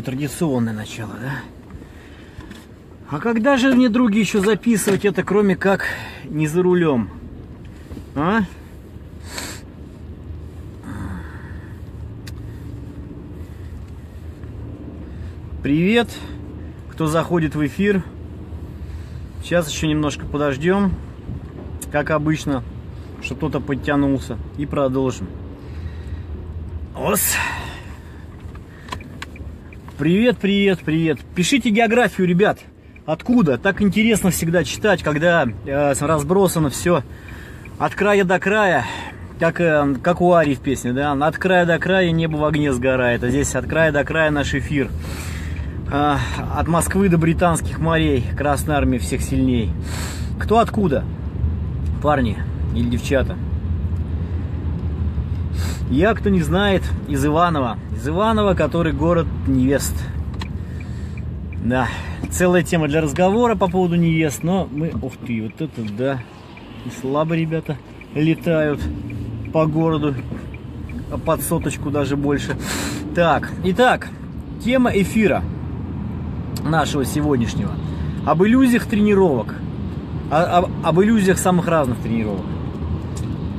такое традиционное начало, да? А когда же мне, други, еще записывать это, кроме как не за рулем? А? Привет, кто заходит в эфир. Сейчас еще немножко подождем, как обычно, что кто-то подтянулся, и продолжим. Ос. Привет, привет, привет. Пишите географию, ребят. Откуда? Так интересно всегда читать, когда разбросано все от края до края, как у Арии в песне, да? От края до края небо в огне сгорает, а здесь от края до края наш эфир. От Москвы до британских морей, Красная Армия всех сильней. Кто откуда? Парни или девчата? Я, кто не знает, из Иванова. Из Иванова, который город невест. Да, целая тема для разговора по поводу невест, но мы... Ух ты, вот это да. И слабо ребята летают по городу, под соточку даже больше. Так, итак, тема эфира нашего сегодняшнего. Об иллюзиях тренировок. Об иллюзиях самых разных тренировок.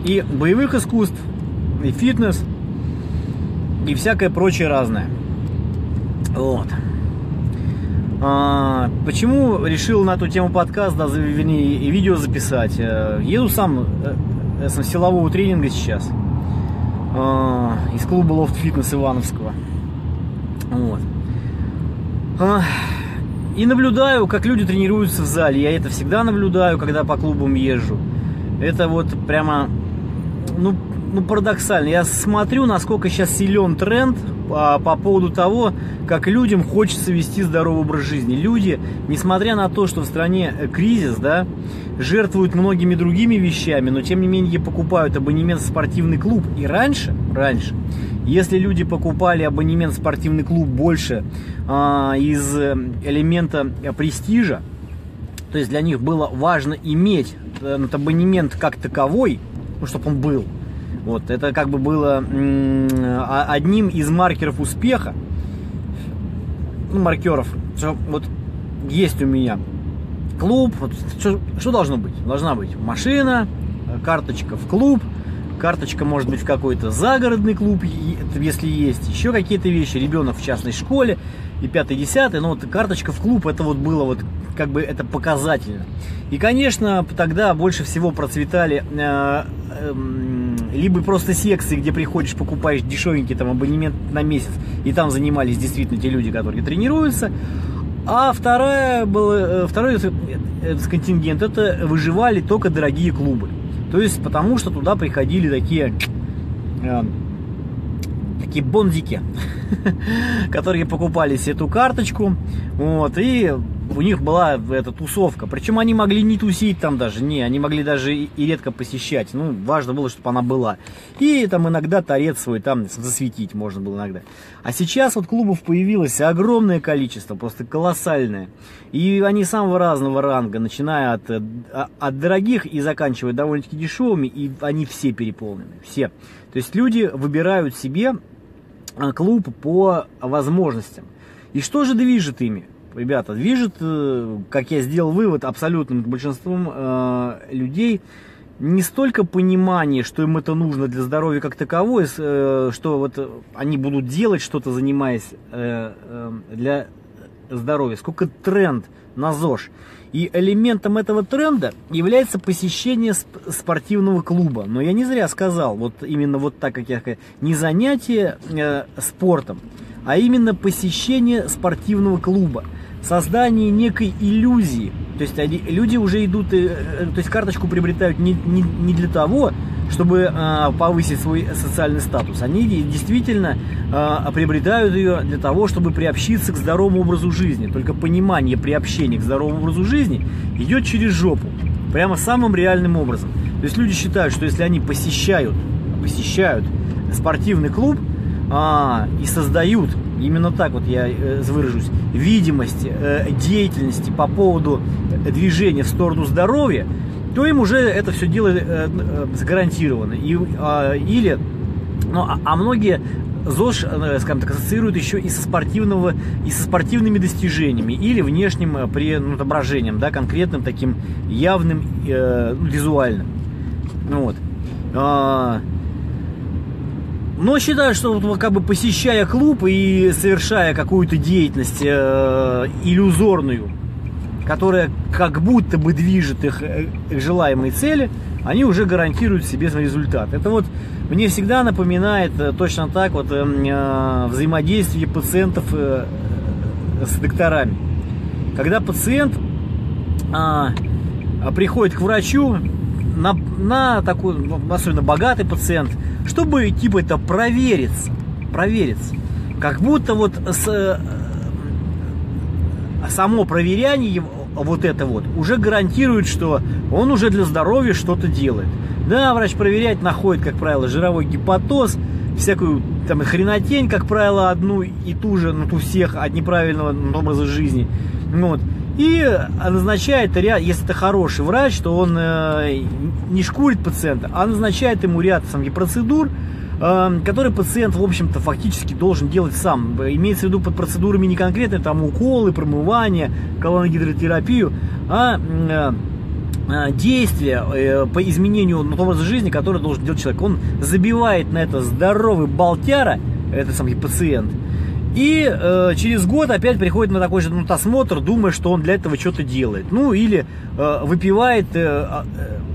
И боевых искусств, и фитнес, и всякое прочее разное. Вот. Почему решил на эту тему подкаст, да, вернее, и видео записать? Еду сам с силового тренинга сейчас из клуба Loft Fitness Ивановского. Вот. И наблюдаю, как люди тренируются в зале. Я это всегда наблюдаю, когда по клубам езжу. Это вот прямо, ну, парадоксально. Я смотрю, насколько сейчас силен тренд по поводу того, как людям хочется вести здоровый образ жизни. Люди, несмотря на то, что в стране кризис, да, жертвуют многими другими вещами, но тем не менее покупают абонемент в спортивный клуб. И раньше, если люди покупали абонемент в спортивный клуб больше из элемента престижа, то есть для них было важно иметь этот абонемент как таковой, ну, чтобы он был. Вот, это как бы было одним из маркеров успеха, ну, маркеров, что вот есть у меня клуб, вот, что должно быть? Должна быть машина, карточка в клуб, карточка может быть в какой-то загородный клуб, если есть, еще какие-то вещи, ребенок в частной школе и 5-10, но вот карточка в клуб, это вот было вот как бы это показательно. И, конечно, тогда больше всего процветали либо просто секции, где приходишь, покупаешь дешевенький там абонемент на месяц, и там занимались действительно те люди, которые тренируются. А второй контингент, это выживали только дорогие клубы. То есть потому что туда приходили такие бондики, которые покупали себе эту карточку, вот, и у них была эта тусовка. Причем они могли не тусить там даже, не, они могли даже и редко посещать. Ну, важно было, чтобы она была. И там иногда торец свой там засветить можно было иногда. А сейчас вот клубов появилось огромное количество, просто колоссальное. И они самого разного ранга, начиная от дорогих и заканчивая довольно-таки дешевыми, и они все переполнены, все. То есть люди выбирают себе клуб по возможностям. И что же движет ими? Ребята, движет, как я сделал вывод, абсолютным большинством людей не столько понимание, что им это нужно для здоровья как таковое, что вот они будут делать что-то, занимаясь для здоровья, сколько тренд на ЗОЖ. И элементом этого тренда является посещение спортивного клуба. Но я не зря сказал, вот именно вот так, как я сказал, не занятие спортом, а именно посещение спортивного клуба, создание некой иллюзии. То есть люди уже идут, то есть карточку приобретают не для того, чтобы повысить свой социальный статус. Они действительно приобретают ее для того, чтобы приобщиться к здоровому образу жизни. Только понимание приобщения к здоровому образу жизни идет через жопу, прямо самым реальным образом. То есть люди считают, что если они посещают спортивный клуб, и создают, именно так вот я выражусь, видимость деятельности по поводу движения в сторону здоровья, то им уже это все дело гарантировано. Или, ну, а многие ЗОЖ, скажем так, ассоциируют еще и со спортивными достижениями или внешним отображением, да, конкретным таким явным, визуальным. Ну, вот. Но считаю, что как бы посещая клуб и совершая какую-то деятельность иллюзорную, которая как будто бы движет их к желаемой цели, они уже гарантируют себе результат. Это вот мне всегда напоминает точно так вот взаимодействие пациентов с докторами. Когда пациент приходит к врачу, на такой, особенно богатый пациент, чтобы типа это провериться. Как будто вот само проверяние вот это вот уже гарантирует, что он уже для здоровья что-то делает. Да, врач проверяет, находит, как правило, жировой гепатоз, всякую там хренотень, как правило, одну и ту же, ну, у всех от неправильного образа жизни. Вот. И назначает, если это хороший врач, то он не шкурит пациента, а назначает ему ряд процедур, который пациент, в общем-то, фактически должен делать сам. Имеется в виду под процедурами не конкретно там уколы, промывания, колоногидротерапию, а действия по изменению образа жизни, который должен делать человек. Он забивает на это здоровый болтяра, это самый пациент, и через год опять приходит на такой же осмотр, думая, что он для этого что-то делает. Ну или выпивает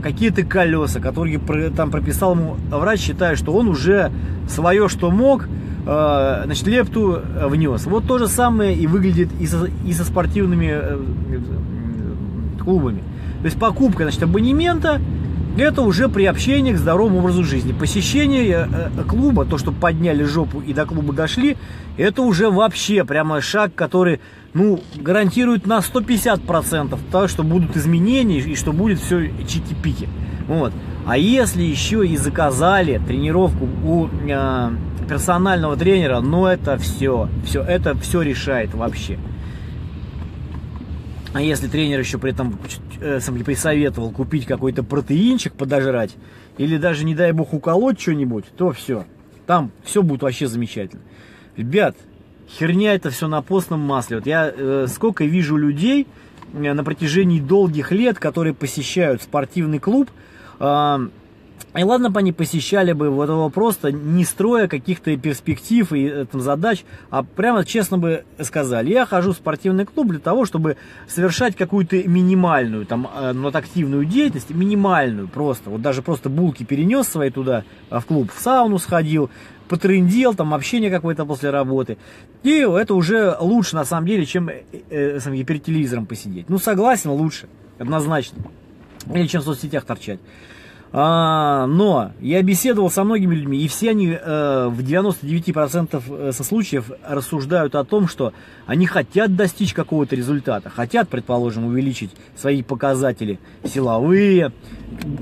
какие-то колеса, которые там прописал ему врач, считая, что он уже свое, что мог, значит, лепту внес. Вот то же самое и выглядит и со спортивными клубами. То есть покупка, значит, абонемента — это уже приобщение к здоровому образу жизни. Посещение клуба, то, что подняли жопу и до клуба дошли, это уже вообще прямо шаг, который, ну, гарантирует на 150% то, что будут изменения и что будет все чики-пики. Вот. А если еще и заказали тренировку у персонального тренера, ну это все решает вообще. А если тренер еще при этом присоветовал купить какой-то протеинчик подожрать, или даже, не дай бог, уколоть что-нибудь, то все. Там все будет вообще замечательно. Ребят, херня это все на постном масле. Вот я сколько вижу людей на протяжении долгих лет, которые посещают спортивный клуб, и ладно бы они посещали бы вот этого просто, не строя каких-то перспектив и там задач, а прямо честно бы сказали: я хожу в спортивный клуб для того, чтобы совершать какую-то минимальную, активную деятельность, минимальную просто. Вот даже просто булки перенес свои туда, в клуб, в сауну сходил, потрындел, там общение какое-то после работы. И это уже лучше на самом деле, чем перед телевизором посидеть. Ну согласен, лучше, однозначно. Или чем в соцсетях торчать. Но я беседовал со многими людьми, и все они в 99% случаев рассуждают о том, что они хотят достичь какого-то результата, хотят, предположим, увеличить свои показатели силовые.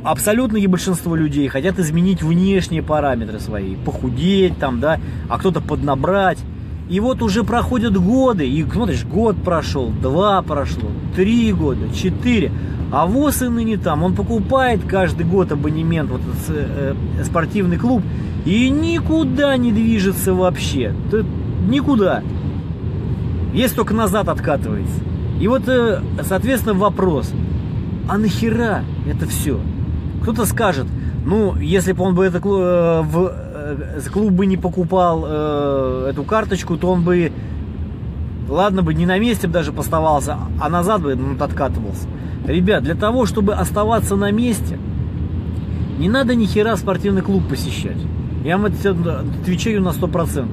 Абсолютное большинство людей хотят изменить внешние параметры свои, похудеть там, да, а кто-то поднабрать. И вот уже проходят годы, и смотришь, год прошел, 2 прошло, 3 года, 4, а воз и ныне там. Он покупает каждый год абонемент в этот спортивный клуб и никуда не движется вообще, никуда. Есть только назад откатывается. И вот, соответственно, вопрос: а нахера это все? Кто-то скажет: ну, если бы он бы это клуб бы не покупал эту карточку, то он бы, ладно бы, не на месте бы даже поставался, а назад бы откатывался. Ребят, для того, чтобы оставаться на месте, не надо ни хера спортивный клуб посещать. Я вам это отвечаю на 100%.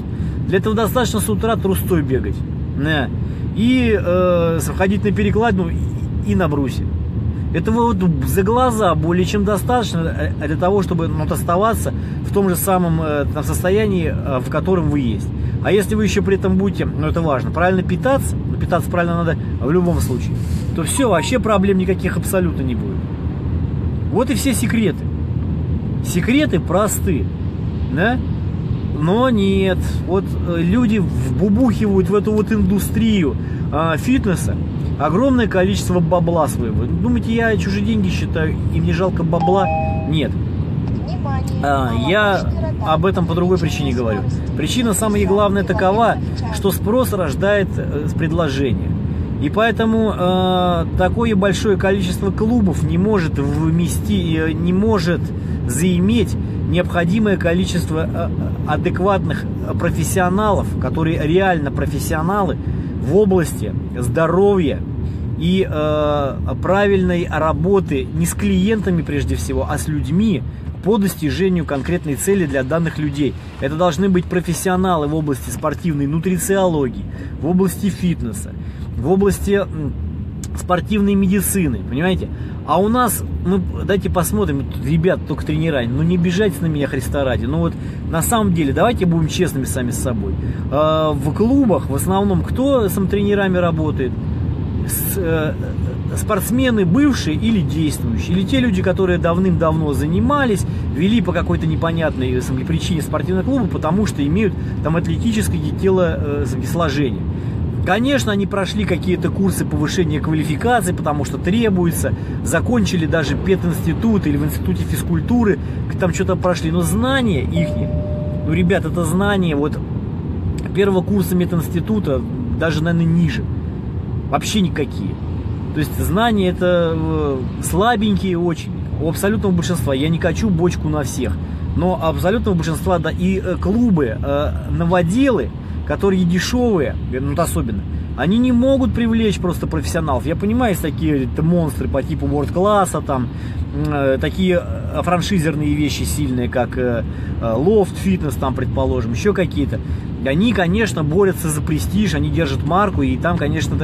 Для этого достаточно с утра трустой бегать, да, и ходить на перекладину и на брусе. Этого вот за глаза более чем достаточно для того, чтобы оставаться в том же самом состоянии, в котором вы есть. А если вы еще при этом будете, это важно, правильно питаться, питаться правильно надо в любом случае, то все, вообще проблем никаких абсолютно не будет. Вот и все секреты. Секреты просты, да? Но нет, вот люди вбубухивают в эту вот индустрию фитнеса огромное количество бабла своего. Думаете, я чужие деньги считаю, им не жалко бабла? Нет. Я об этом по другой причине говорю. Причина самая главная такова, что спрос рождает предложение. И поэтому такое большое количество клубов не может вместить, не может заиметь необходимое количество адекватных профессионалов, которые реально профессионалы в области здоровья и правильной работы не с клиентами прежде всего, а с людьми по достижению конкретной цели для данных людей. Это должны быть профессионалы в области спортивной нутрициологии, в области фитнеса, в области спортивной медицины, понимаете? А у нас, ну, давайте посмотрим, ребят, только тренера, ну не обижайте на меня, Христа ради, ну вот на самом деле, давайте будем честными сами с собой. В клубах в основном кто с тренерами работает? Спортсмены бывшие или действующие, или те люди, которые давным-давно занимались, вели по какой-то непонятной причине спортивного клуба, потому что имеют там атлетическое телосложение. Конечно, они прошли какие-то курсы повышения квалификации, потому что требуется, закончили даже пединститут или в институте физкультуры, там что-то прошли, но знания их, ну, ребят, это знания вот первого курса мединститута, даже, наверное, ниже. Вообще никакие. То есть знания это слабенькие очень. У абсолютного большинства. Я не качу бочку на всех. Но абсолютного большинства, да, и клубы, новоделы, которые дешевые, ну, особенно, они не могут привлечь просто профессионалов. Я понимаю, есть такие монстры по типу World Class, там, такие франшизерные вещи сильные, как Loft Fitness, там, предположим, еще какие-то. Они, конечно, борются за престиж, они держат марку, и там, конечно,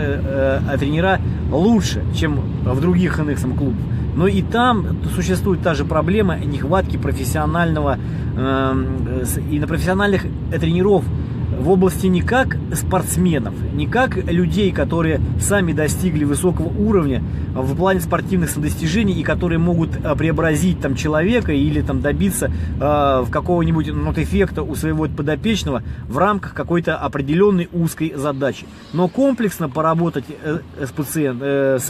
тренера лучше, чем в других NXM-клубах. Но и там существует та же проблема нехватки профессионального и на профессиональных тренеров в области не как спортсменов, не как людей, которые сами достигли высокого уровня в плане спортивных достижений и которые могут преобразить там человека или там добиться какого-нибудь эффекта у своего подопечного в рамках какой-то определенной узкой задачи. Но комплексно поработать с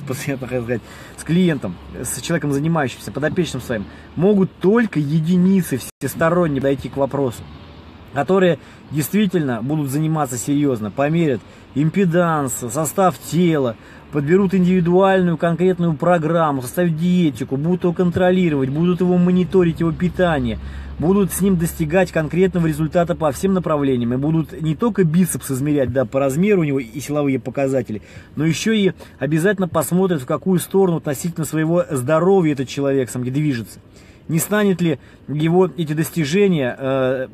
клиентом, с человеком занимающимся, подопечным своим, могут только единицы всесторонне подойти к вопросу, которые действительно будут заниматься серьезно, померят импеданс, состав тела, подберут индивидуальную конкретную программу, составят диетику, будут его контролировать, будут его мониторить, его питание, будут с ним достигать конкретного результата по всем направлениям и будут не только бицепс измерять, да, по размеру у него и силовые показатели, но еще и обязательно посмотрят, в какую сторону относительно своего здоровья этот человек сам движется. Не станет ли его эти достижения,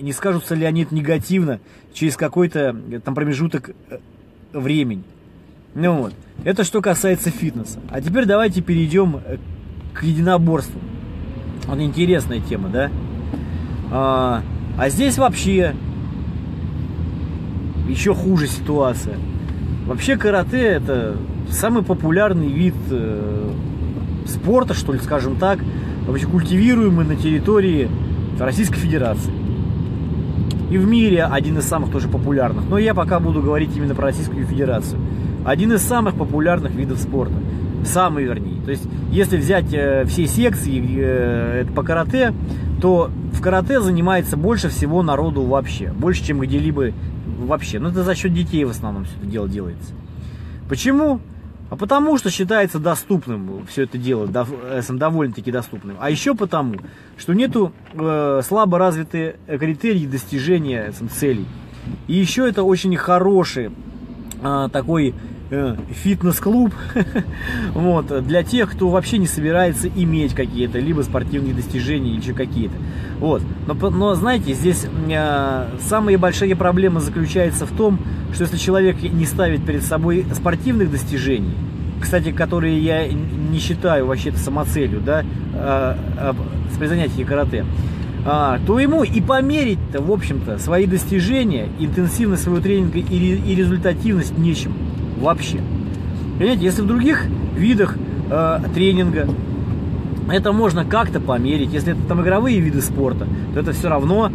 не скажутся ли они негативно через какой-то там промежуток времени. Ну вот, это что касается фитнеса. А теперь давайте перейдем к единоборству. Вот интересная тема, да? А здесь вообще еще хуже ситуация. Вообще карате это самый популярный вид спорта, что ли, скажем так, вообще культивируемый на территории Российской Федерации. И в мире один из самых тоже популярных. Но я пока буду говорить именно про Российскую Федерацию. Один из самых популярных видов спорта. Самый, вернее. То есть, если взять все секции по карате, то в карате занимается больше всего народу вообще. Больше, чем где-либо вообще. Но это за счет детей в основном все это дело делается. Почему? А потому что считается доступным все это дело, довольно-таки доступным. А еще потому, что нету слабо развитые критерии достижения целей. И еще это очень хороший такой фитнес-клуб вот, для тех, кто вообще не собирается иметь какие-то либо спортивные достижения, или еще какие-то. Вот. Но знаете, здесь самая большая проблема заключается в том, что если человек не ставит перед собой спортивных достижений, кстати, которые я не считаю вообще-то самоцелью, да, при занятии карате, то ему и померить-то, в общем-то, свои достижения, интенсивность своего тренинга и результативность нечем вообще. Понимаете, если в других видах тренинга это можно как-то померить, если это там игровые виды спорта, то это все равно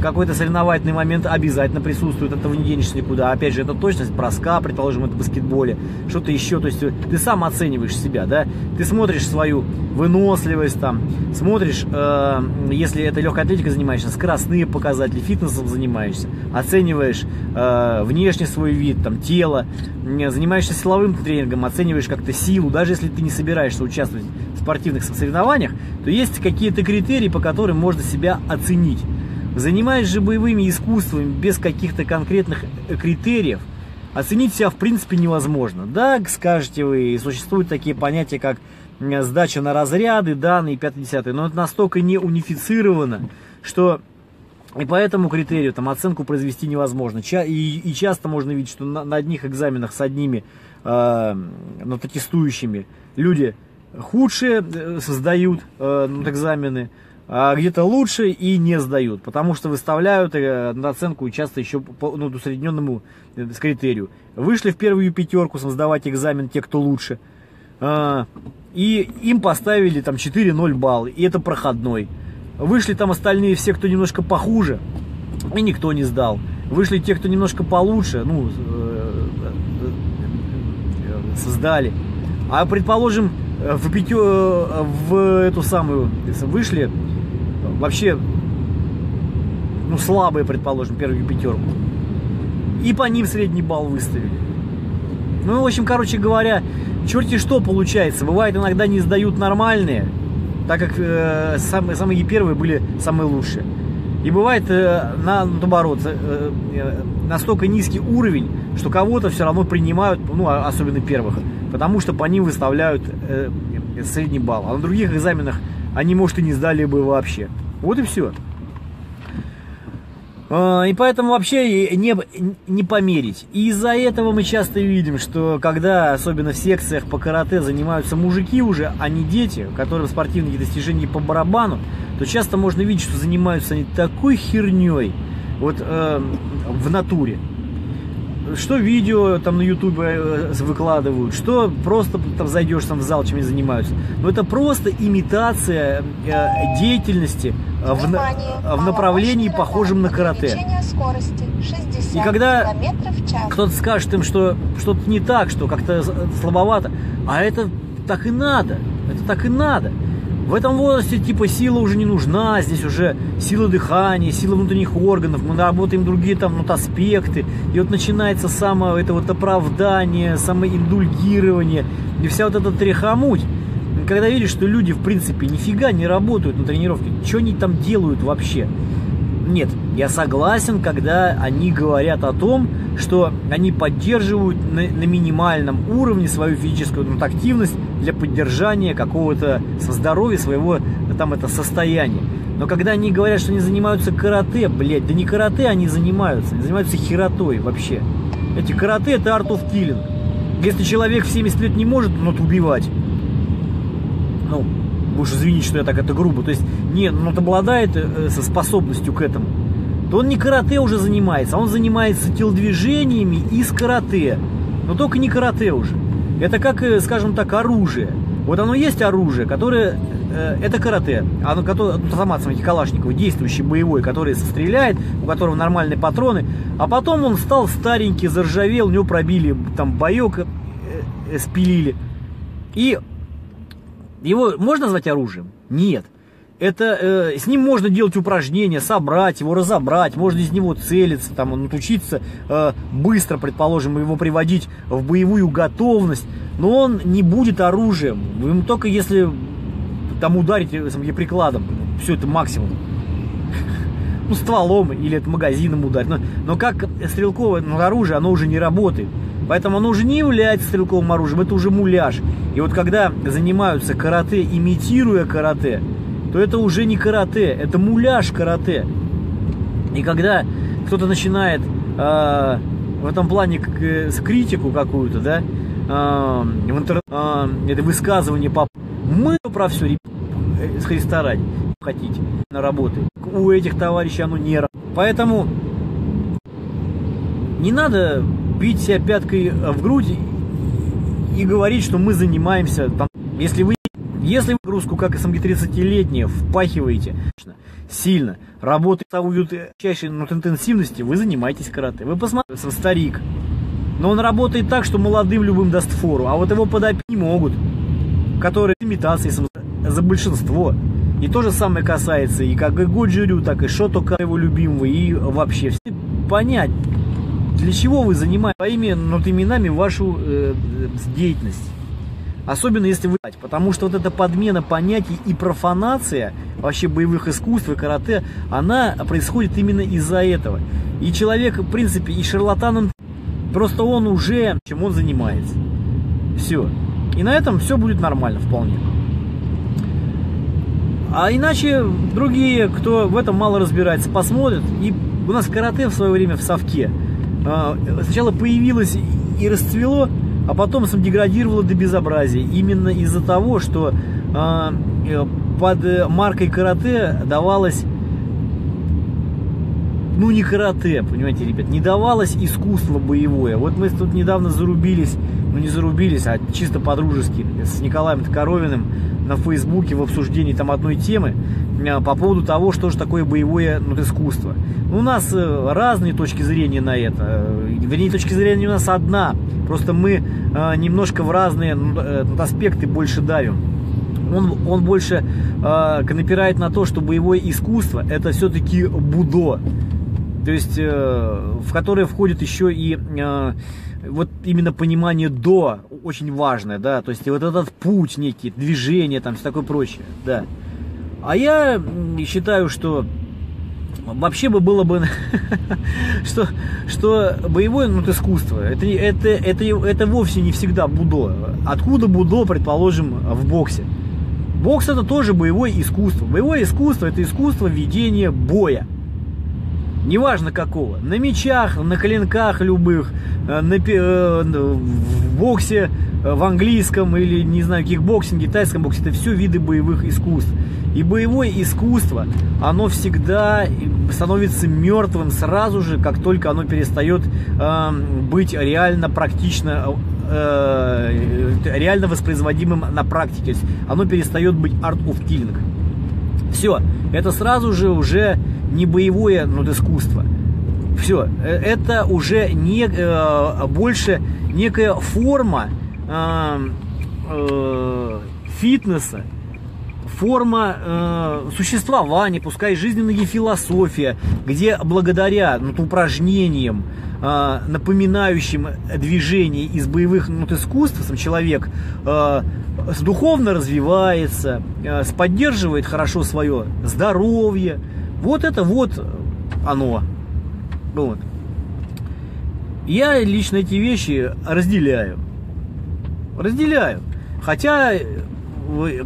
какой-то соревновательный момент обязательно присутствует, этого не денешься никуда. Опять же, это точность броска, предположим, это в баскетболе, что-то еще. То есть ты сам оцениваешь себя, да? Ты смотришь свою выносливость, там, смотришь, если это легкой атлетикой занимаешься, скоростные показатели, фитнесом занимаешься, оцениваешь внешний свой вид, там, тело, занимаешься силовым тренингом, оцениваешь как-то силу. Даже если ты не собираешься участвовать в спортивных соревнованиях, то есть какие-то критерии, по которым можно себя оценить. Занимаясь же боевыми искусствами без каких-то конкретных критериев, оценить себя в принципе невозможно. Да, скажете вы, существуют такие понятия, как сдача на разряды, данные 5-10, но это настолько не унифицировано, что и по этому критерию там оценку произвести невозможно. И часто можно видеть, что на одних экзаменах с одними тестующими люди худшие сдают экзамены, а где-то лучше и не сдают, потому что выставляют оценку часто еще по усредненному критерию. Вышли в первую пятерку сдавать экзамен те, кто лучше, и им поставили там 4-0 балла, и это проходной. Вышли там остальные все, кто немножко похуже, и никто не сдал. Вышли те, кто немножко получше, сдали. А предположим, вышли вообще слабые, предположим, первую пятерку, и по ним средний балл выставили. В общем, короче говоря, черти что получается. Бывает, иногда не сдают нормальные, так как самые первые были самые лучшие. И бывает наоборот, настолько низкий уровень, что кого-то все равно принимают, особенно первых, потому что по ним выставляют средний балл. А на других экзаменах они, может, и не сдали бы вообще. Вот и все. И поэтому вообще не померить. И из-за этого мы часто видим, что когда, особенно в секциях по карате, занимаются мужики уже, а не дети, которым спортивные достижения по барабану, то часто можно видеть, что занимаются они такой херней в натуре. Что видео там на ютубе выкладывают, что просто там зайдешь там в зал, чем они занимаются. Но это просто имитация деятельности в направлении, похожем на карате. И когда кто-то скажет им, что что-то не так, что как-то слабовато, а это так и надо, это так и надо. В этом возрасте типа сила уже не нужна, здесь уже сила дыхания, сила внутренних органов, мы наработаем другие там аспекты, и начинается само это оправдание, самоиндульгирование, и вся эта тряхомуть. Когда видишь, что люди в принципе нифига не работают на тренировке, что они там делают вообще? Нет, я согласен, когда они говорят о том, что они поддерживают на минимальном уровне свою физическую активность для поддержания какого-то здоровья, своего состояния. Но когда они говорят, что они занимаются карате, блядь, да не карате они занимаются хератой вообще. Эти карате — это art of killing. Если человек в 70 лет не может, убивать, уж извините, что я так это грубо, то есть он обладает со способностью к этому, то он не карате уже занимается, он занимается телодвижениями из карате, но только не карате уже. Это как, скажем так, оружие. Оно есть оружие, которое, это карате, оно автомат Калашникова, действующий, боевой, который стреляет, у которого нормальные патроны, а потом он стал старенький, заржавел, у него пробили там боек, спилили, и его можно назвать оружием? Нет. Это, с ним можно делать упражнения, собрать его, разобрать, можно из него целиться, учиться быстро, предположим, его приводить в боевую готовность, но он не будет оружием, ему только если ударить прикладом, все это максимум, стволом или магазином ударить, но как стрелковое оружие, оно уже не работает. Поэтому оно уже не является стрелковым оружием, это уже муляж. И когда занимаются карате, имитируя карате, то это уже не карате, это муляж карате. И когда кто-то начинает в этом плане критику какую-то, да, это высказывание по... Мы про все, ребята, с Христа ради, хотите, на работу. У этих товарищей оно не работает. Поэтому не надо бить себя пяткой в грудь и говорить, что мы занимаемся. Если вы Если вы нагрузку, как и 30-летние, впахиваете сильно, работаете с чаще на интенсивности, вы занимаетесь карате. Вы посмотрите, он старик, но он работает так, что молодым любым даст фору, а вот его подопить не могут, которые имитации за большинство. И то же самое касается и как и Годжирю, так и Шотока, его любимого, и вообще все. Понять, для чего вы занимаетесь своими именами вашу деятельность. Особенно если вы... Потому что вот эта подмена понятий и профанация вообще боевых искусств и карате, она происходит именно из-за этого. И человек, в принципе, и шарлатаном, просто он уже, чем он занимается. Все. И на этом все будет нормально вполне. А иначе другие, кто в этом мало разбирается, посмотрят. И у нас карате в свое время в совке сначала появилось и расцвело, а потом деградировало до безобразия. Именно из-за того, что под маркой карате давалось, ну не карате, понимаете, ребят, не давалось искусство боевое. Вот мы тут недавно зарубились, ну не зарубились, а чисто по-дружески с Николаем Коровиным на Фейсбуке в обсуждении там одной темы по поводу того, что же такое боевое искусство. У нас разные точки зрения на это, вернее, точки зрения у нас одна, просто мы немножко в разные аспекты больше давим. Он больше напирает на то, что боевое искусство это все-таки будо, то есть в которое входит еще и вот именно понимание до очень важное, да, то есть вот этот путь некий, движение там, все такое прочее, да. А я считаю, что вообще бы было бы, что боевое искусство, это вовсе не всегда будо. Откуда будо, предположим, в боксе? Бокс это тоже боевое искусство. Боевое искусство это искусство ведения боя. Неважно какого. На мечах, на клинках любых, в боксе, в английском или, не знаю, кикбоксинге, тайском боксе. Это все виды боевых искусств. И боевое искусство, оно всегда становится мертвым сразу же, как только оно перестает быть реально практично, реально воспроизводимым на практике. То есть оно перестает быть art of killing. Все, это сразу же уже не боевое, искусство. Все, это уже не, больше некая форма фитнеса, форма существования, пускай жизненная философия, где благодаря упражнениям, напоминающим движение из боевых искусств, сам человек духовно развивается, поддерживает хорошо свое здоровье. Вот это вот оно. Вот. Я лично эти вещи разделяю. Разделяю. Хотя,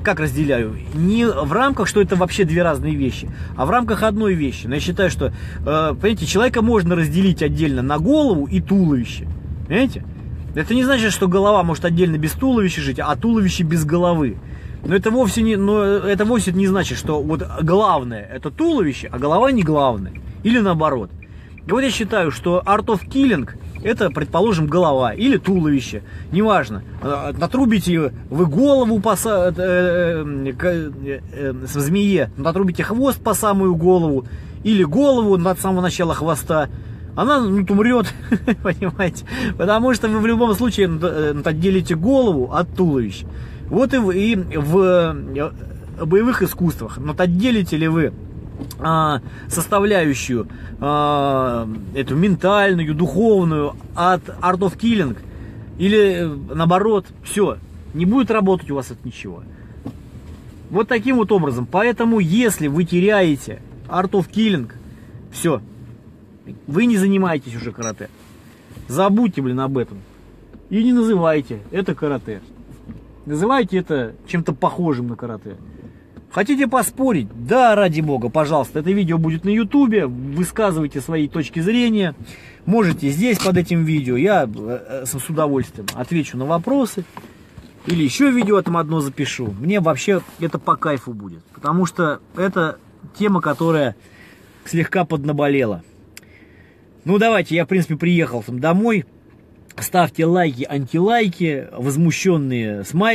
как разделяю? Не в рамках, что это вообще две разные вещи, а в рамках одной вещи. Но я считаю, что, понимаете, человека можно разделить отдельно на голову и туловище. Понимаете? Это не значит, что голова может отдельно без туловища жить, а туловище без головы. Но это вовсе не, значит, что вот главное это туловище, а голова не главное. Или наоборот. И вот я считаю, что art of killing это, предположим, голова или туловище. Неважно. Натрубите вы голову по змее, натрубите хвост по самую голову, или голову над самого начала хвоста. Она умрет, понимаете? Потому что вы в любом случае отделите голову от туловища. Вот и в боевых искусствах. Но отделите ли вы составляющую эту ментальную, духовную от Art of Killing? Или наоборот, все, не будет работать у вас от ничего. Вот таким вот образом. Поэтому, если вы теряете Art of Killing, все, вы не занимаетесь уже карате. Забудьте, блин, об этом. И не называйте это карате. Называйте это чем-то похожим на карате. Хотите поспорить? Да, ради бога, пожалуйста. Это видео будет на ютубе. Высказывайте свои точки зрения. Можете здесь под этим видео. Я с удовольствием отвечу на вопросы. Или еще видео там одно запишу. Мне вообще это по кайфу будет. Потому что это тема, которая слегка поднаболела. Ну давайте, я в принципе приехал домой. Ставьте лайки, антилайки, возмущенные смайлики.